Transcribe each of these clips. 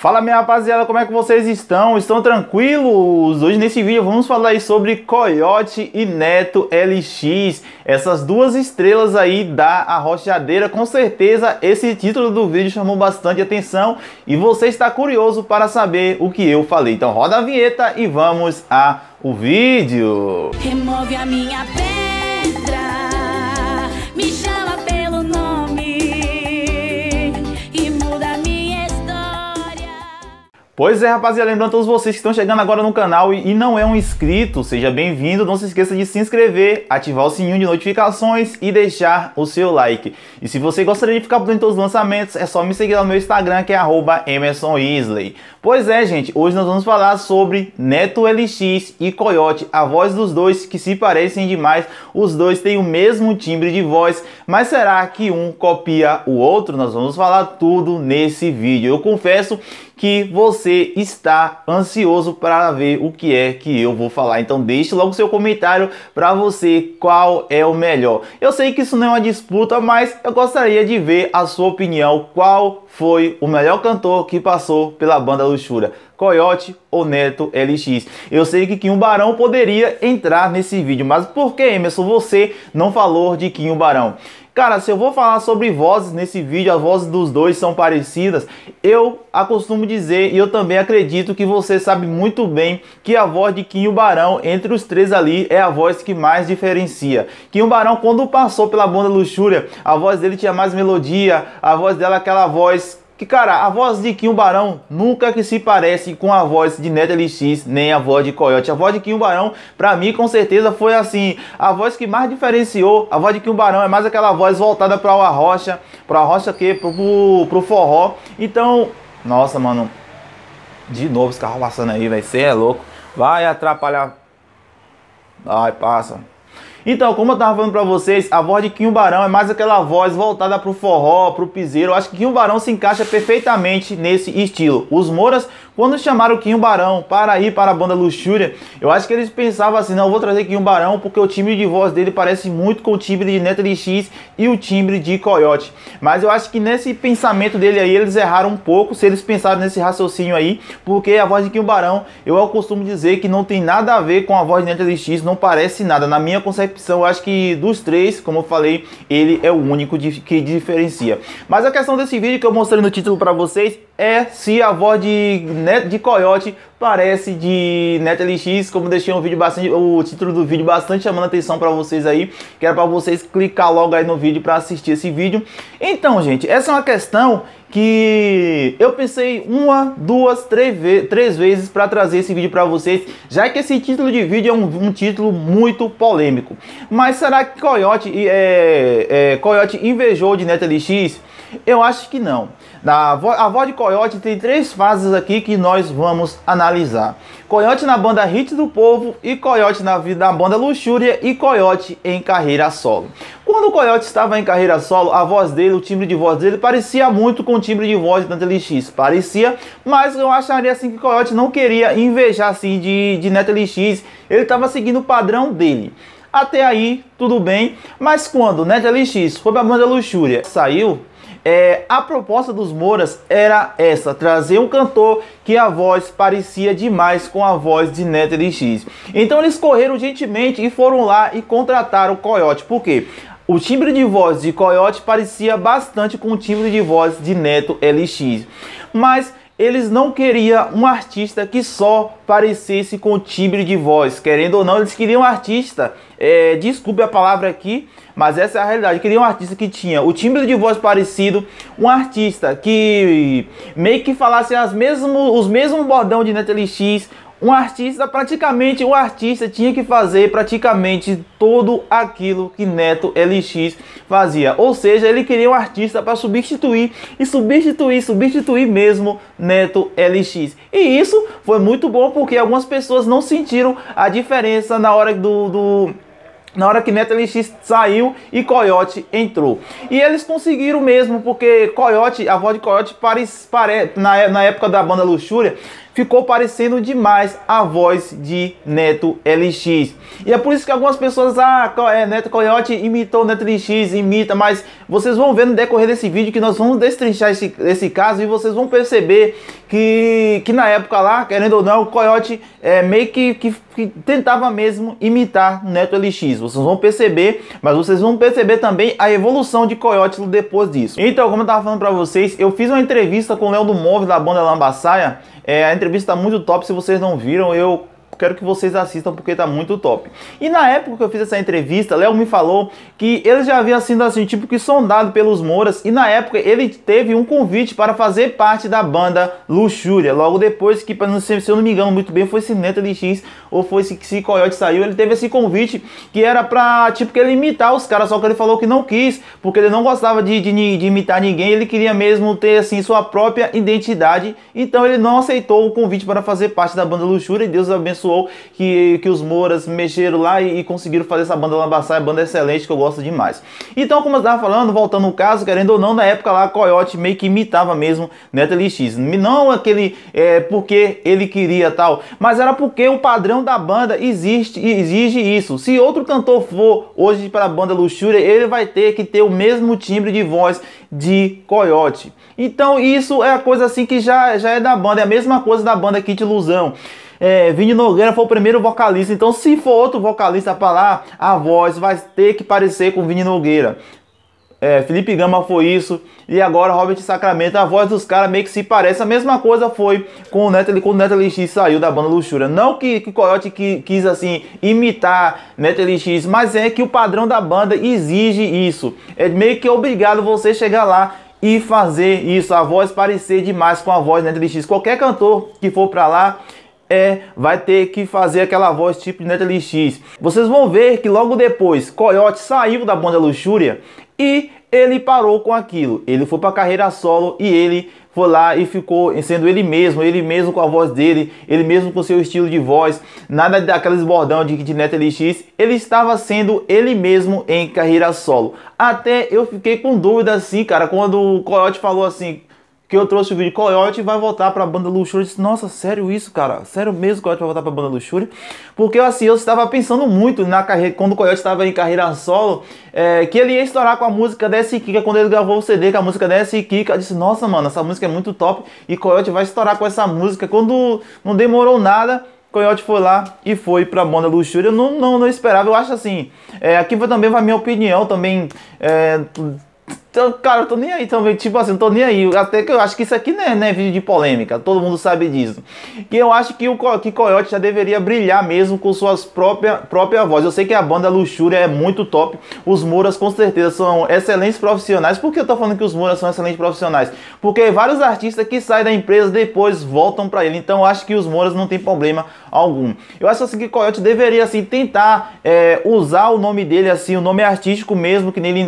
Fala minha rapaziada, como é que vocês estão? Estão tranquilos? Hoje nesse vídeo vamos falar aí sobre Coyote e Neto LX, essas duas estrelas aí da Arrochadeira. Com certeza esse título do vídeo chamou bastante atenção e você está curioso para saber o que eu falei. Então roda a vinheta e vamos ao vídeo. Remove a minha pedra, me chama pelo nome. Pois é, rapaziada, lembrando a todos vocês que estão chegando agora no canal e não é um inscrito, seja bem-vindo, não se esqueça de se inscrever, ativar o sininho de notificações e deixar o seu like. E se você gostaria de ficar por dentro de todos os lançamentos, é só me seguir lá no meu Instagram, que é @emerson yslley. Pois é, gente, hoje nós vamos falar sobre Neto LX e Coyote, a voz dos dois que se parecem demais, os dois têm o mesmo timbre de voz, mas será que um copia o outro? Nós vamos falar tudo nesse vídeo. Eu confesso que você está ansioso para ver o que é que eu vou falar. Então deixe logo seu comentário para você qual é o melhor. Eu sei que isso não é uma disputa, mas eu gostaria de ver a sua opinião. Qual foi o melhor cantor que passou pela banda Luxúria? Coyote ou Neto LX? Eu sei que Kim Barão poderia entrar nesse vídeo, mas por que, Emerson, você não falou de Kim Barão? Cara, se eu vou falar sobre vozes nesse vídeo, as vozes dos dois são parecidas, eu acostumo dizer, e eu também acredito que você sabe muito bem, que a voz de Kim Barão, entre os três ali, é a voz que mais diferencia. Kim Barão, quando passou pela banda Luxúria, a voz dele tinha mais melodia, a voz dela aquela voz... Que, cara, a voz de Kim Barão nunca que se parece com a voz de Neto LX, nem a voz de Coyote. A voz de Kim Barão, pra mim, com certeza, foi assim, a voz que mais diferenciou. A voz de Kim Barão é mais aquela voz voltada pra uma rocha, pra rocha que pro forró. Então, nossa, mano, de novo os carros passando aí, velho, você é louco, vai atrapalhar. Ai, passa. Então, como eu tava falando pra vocês, a voz de Kim Barão é mais aquela voz voltada pro forró, pro piseiro. Eu acho que Kim Barão se encaixa perfeitamente nesse estilo. Os Mouras, quando chamaram Kim Barão para ir para a banda Luxúria, eu acho que eles pensavam assim, não, eu vou trazer Kim Barão porque o timbre de voz dele parece muito com o timbre de Neto LX e o timbre de Coyote. Mas eu acho que nesse pensamento dele aí, eles erraram um pouco, se eles pensaram nesse raciocínio aí, porque a voz de Kim Barão, eu costumo dizer que não tem nada a ver com a voz de Neto LX, não parece nada, na minha concepção. Eu acho que dos três, como eu falei, ele é o único que diferencia. Mas a questão desse vídeo que eu mostrei no título para vocês é se a voz de Coyote parece de Neto LX, como deixei um vídeo bastante, o título do vídeo bastante chamando a atenção para vocês aí, que era para vocês clicar logo aí no vídeo para assistir esse vídeo. Então, gente, essa é uma questão que eu pensei uma, duas, três vezes para trazer esse vídeo para vocês, já que esse título de vídeo é um título muito polêmico. Mas será que Coyote invejou de Neto LX? Eu acho que não. A voz de Coyote tem três fases aqui que nós vamos analisar. Coyote na banda Hit do Povo, e Coyote na banda Luxúria, e Coyote em carreira solo. Quando o Coyote estava em carreira solo, a voz dele, o timbre de voz dele parecia muito com o timbre de voz de Neto LX. Parecia, mas eu acharia assim que Coyote não queria invejar assim de Neto LX. Ele estava seguindo o padrão dele. Até aí, tudo bem. Mas quando Neto LX foi para a banda Luxúria, saiu... a proposta dos Mouras era essa, trazer um cantor que a voz parecia demais com a voz de Neto LX. Então eles correram gentilmente e foram lá e contrataram o Coyote. Por quê? O timbre de voz de Coyote parecia bastante com o timbre de voz de Neto LX. Mas... eles não queriam um artista que só parecesse com o timbre de voz. Querendo ou não, eles queriam um artista, desculpe a palavra aqui, mas essa é a realidade. Queriam um artista que tinha o timbre de voz parecido, um artista que meio que falasse os mesmos bordão de Neto LX. Um artista, praticamente, o artista tinha que fazer praticamente todo aquilo que Neto LX fazia. Ou seja, ele queria um artista para substituir e substituir mesmo Neto LX. E isso foi muito bom porque algumas pessoas não sentiram a diferença na hora que Neto LX saiu e Coyote entrou. E eles conseguiram mesmo, porque Coyote, a voz de Coyote, na época da banda Luxúria, ficou parecendo demais a voz de Neto LX. E é por isso que algumas pessoas, Neto Coyote imitou Neto LX, imita, mas vocês vão ver no decorrer desse vídeo que nós vamos destrinchar esse caso, e vocês vão perceber que na época lá, querendo ou não, o Coyote meio que tentava mesmo imitar Neto LX. Vocês vão perceber, mas vocês vão perceber também a evolução de Coyote depois disso. Então, como eu tava falando pra vocês, eu fiz uma entrevista com o Léo do Móvel da banda Lambasaia. A entrevista tá muito top, se vocês não viram, eu quero que vocês assistam porque tá muito top. E na época que eu fiz essa entrevista, Léo me falou que ele já havia sido assim, tipo que sondado pelos Mouras, e na época ele teve um convite para fazer parte da banda Luxúria. Logo depois que, se eu não me engano muito bem, foi esse Neto LX ou foi esse Coyote saiu, ele teve esse convite que era pra, tipo, que ele imitar os caras, só que ele falou que não quis, porque ele não gostava de imitar ninguém, ele queria mesmo ter, assim, sua própria identidade, então ele não aceitou o convite para fazer parte da banda Luxúria, e Deus abençoe que os Mouras mexeram lá e conseguiram fazer essa banda Lambaçaia, banda excelente que eu gosto demais. Então, como eu estava falando, voltando no caso, querendo ou não, na época lá, Coyote meio que imitava mesmo Neto LX. Não aquele porque ele queria tal, mas era porque o padrão da banda exige isso. Se outro cantor for hoje para a banda Luxúria, ele vai ter que ter o mesmo timbre de voz de Coyote. Então, isso é a coisa assim que já é da banda, é a mesma coisa da banda Kit Ilusão. Vini Nogueira foi o primeiro vocalista, então se for outro vocalista para lá, a voz vai ter que parecer com Vini Nogueira. Felipe Gama foi isso, e agora Robert Sacramento, a voz dos caras meio que se parece. A mesma coisa foi com o Neto, quando o Neto LX saiu da banda Luxúria. Não que Coyote quis assim imitar Neto LX, mas é que o padrão da banda exige isso. É meio que obrigado você chegar lá e fazer isso, a voz parecer demais com a voz Neto LX. Qualquer cantor que for para lá vai ter que fazer aquela voz tipo de Neto LX. Vocês vão ver que logo depois Coyote saiu da banda Luxúria e ele parou com aquilo. Ele foi para a carreira solo e ele foi lá e ficou sendo ele mesmo com a voz dele, ele mesmo com seu estilo de voz, nada daqueles bordão de Neto LX. Ele estava sendo ele mesmo em carreira solo. Até eu fiquei com dúvida assim, cara, quando o Coyote falou assim, que eu trouxe o vídeo, Coyote vai voltar pra banda Luxúria. Eu disse, nossa, sério isso, cara? Sério mesmo, Coyote vai voltar pra banda Luxúria? Porque assim, eu estava pensando muito na carreira, quando o Coyote estava em carreira solo, que ele ia estourar com a música dessa Kika. Quando ele gravou o CD com a música dessa Kika, eu disse, nossa, mano, essa música é muito top e Coyote vai estourar com essa música. Quando não demorou nada, Coyote foi lá e foi pra banda Luxúria. Eu não esperava, eu acho assim. Aqui também vai minha opinião, também. Cara, eu tô nem aí também, tipo assim, não tô nem aí. Até que eu acho que isso aqui não é vídeo de polêmica, todo mundo sabe disso. E eu acho que Coyote já deveria brilhar mesmo com suas própria voz. Eu sei que a banda Luxúria é muito top, os Mouras com certeza são excelentes profissionais. Por que eu tô falando que os Mouras são excelentes profissionais? Porque vários artistas que saem da empresa depois voltam pra ele, então eu acho que os Mouras não tem problema algum. Eu acho assim que Coyote deveria assim tentar usar o nome dele assim, o nome artístico mesmo, que ele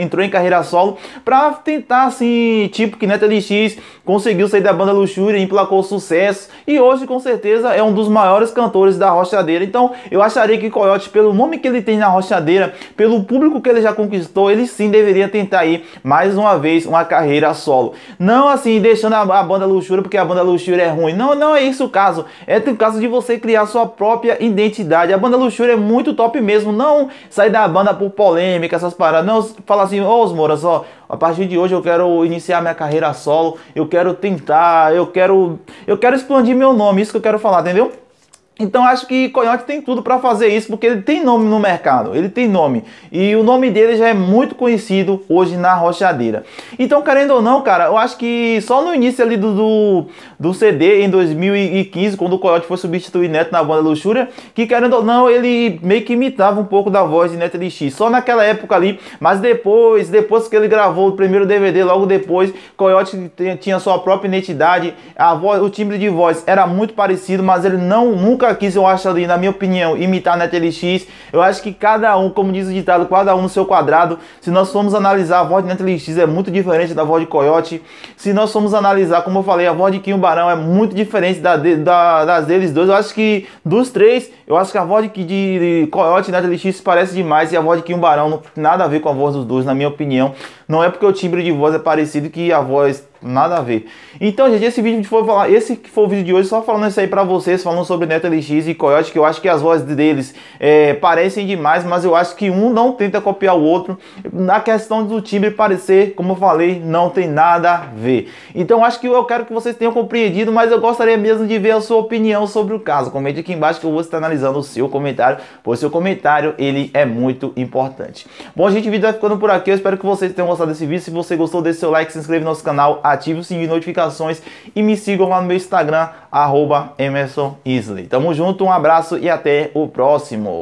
entrou em carreira solo, pra tentar assim, tipo que Neto LX conseguiu sair da banda Luxúria e emplacou sucesso, e hoje com certeza é um dos maiores cantores da Arrochadeira. Então eu acharia que Coyote, pelo nome que ele tem na Arrochadeira, pelo público que ele já conquistou, ele sim deveria tentar ir mais uma vez uma carreira solo, não assim deixando a banda Luxúria, porque a banda Luxúria é ruim. Não é isso o caso, é o caso de você criar sua própria identidade. A banda Luxúria é muito top mesmo, não sair da banda por polêmica, essas paradas, não falar assim, ô, os Mouras, só a partir de hoje eu quero iniciar minha carreira solo, eu quero tentar, eu quero expandir meu nome, isso que eu quero falar, entendeu? Então acho que Coyote tem tudo para fazer isso, porque ele tem nome no mercado, ele tem nome, e o nome dele já é muito conhecido hoje na Arrochadeira. Então, querendo ou não, cara, eu acho que só no início ali do CD em 2015, quando o Coyote foi substituir Neto na banda Luxúria, que querendo ou não, ele meio que imitava um pouco da voz de Neto LX, só naquela época ali. Mas depois que ele gravou o primeiro DVD, logo depois, Coyote tinha sua própria identidade, a voz, o timbre de voz era muito parecido, mas ele nunca quis, eu acho ali, na minha opinião, imitar Neto LX. Eu acho que cada um, como diz o ditado, cada um no seu quadrado. Se nós formos analisar, a voz de Neto LX é muito diferente da voz de Coyote. Se nós formos analisar, como eu falei, a voz de Kim Barão é muito diferente das deles dois. Eu acho que dos três, eu acho que a voz de Coyote e Neto LX parece demais, e a voz de Kim Barão não tem nada a ver com a voz dos dois, na minha opinião. Não é porque o timbre de voz é parecido que a voz Nada a ver. Então, gente, esse que foi o vídeo de hoje, só falando isso aí pra vocês, falando sobre Neto LX e Coyote, que eu acho que as vozes deles parecem demais, mas eu acho que um não tenta copiar o outro. Na questão do timbre parecer, como eu falei, não tem nada a ver. Então, acho que eu quero que vocês tenham compreendido, mas eu gostaria mesmo de ver a sua opinião sobre o caso. Comente aqui embaixo que eu vou estar analisando o seu comentário, pois seu comentário, ele é muito importante. Bom, gente, o vídeo vai ficando por aqui. Eu espero que vocês tenham gostado desse vídeo. Se você gostou, deixe seu like, se inscreve no nosso canal, ative o sininho de notificações e me sigam lá no meu Instagram, @EmersonYslley. Tamo junto, um abraço e até o próximo.